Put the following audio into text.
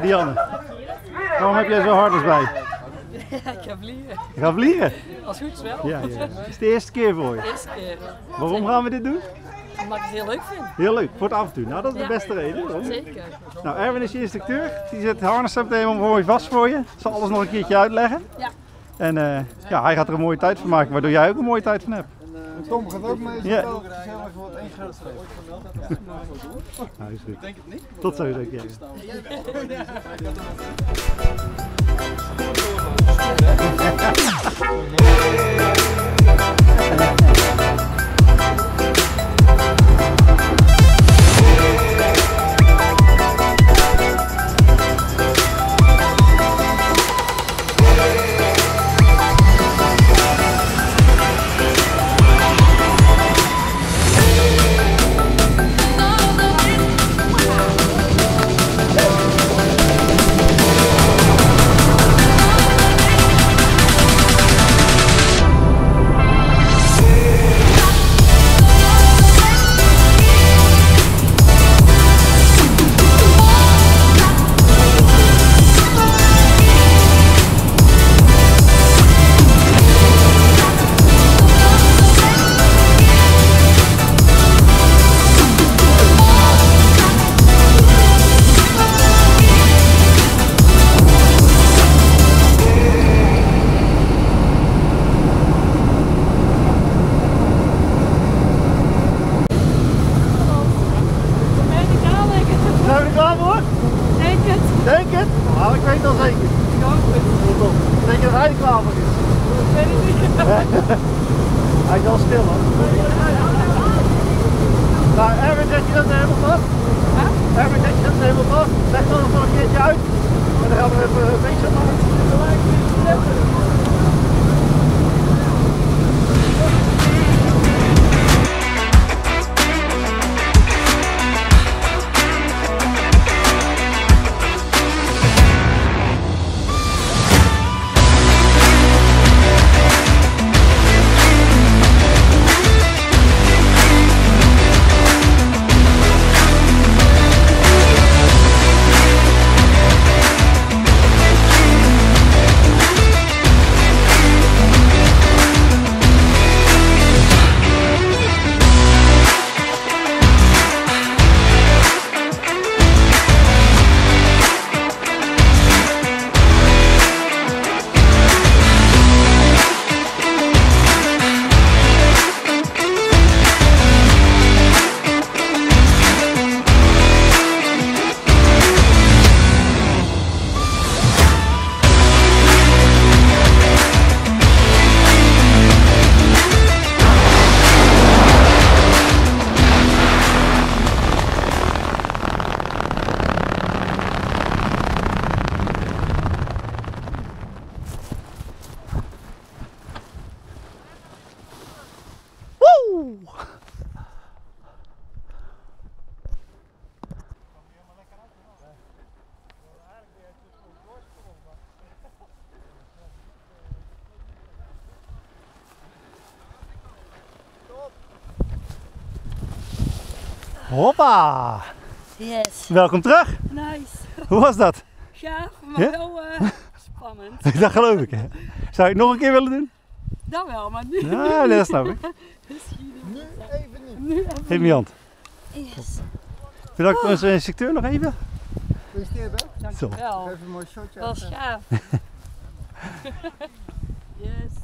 Dianne? Waarom heb jij zo harders bij? Ja, ik ga vliegen. Je gaat vliegen? Als goed is wel. Ja, ja. Is het de eerste keer voor je? De eerste keer. Waarom gaan we dit doen? Omdat ik het heel leuk vind. Heel leuk, voor het avontuur. Nou, dat is de beste reden. Toch? Zeker. Nou, Erwin is je instructeur. Die zet het harness meteen mooi vast voor je. Zal alles nog een keertje uitleggen. Ja. En ja, hij gaat er een mooie tijd van maken, waardoor jij ook een mooie tijd van hebt. Tom gaat ook mee. Ja. Wat één groot streep. Nou, is goed. Denk het niet. Tot zo, denk ik. Hij is al stil hoor. Nou, Erwin, zet je dat helemaal vast? Huh? Erwin, zet je dat helemaal vast? Leg dat nog een keertje uit. En dan gaan we even een beetje aan. Hoppa! Yes. Welkom terug! Nice! Hoe was dat? Gaaf, maar wel spannend. Dat geloof ik. Hè? Zou je het nog een keer willen doen? Dat wel, maar nu. Ja, dat snap ik. Nu even niet. Nu even niet. Geef me je hand. Yes. Bedankt voor onze instructeur nog even. Gefeliciteerd hè? Dankjewel. Even een mooi shotje. Dat was gaaf. Yes.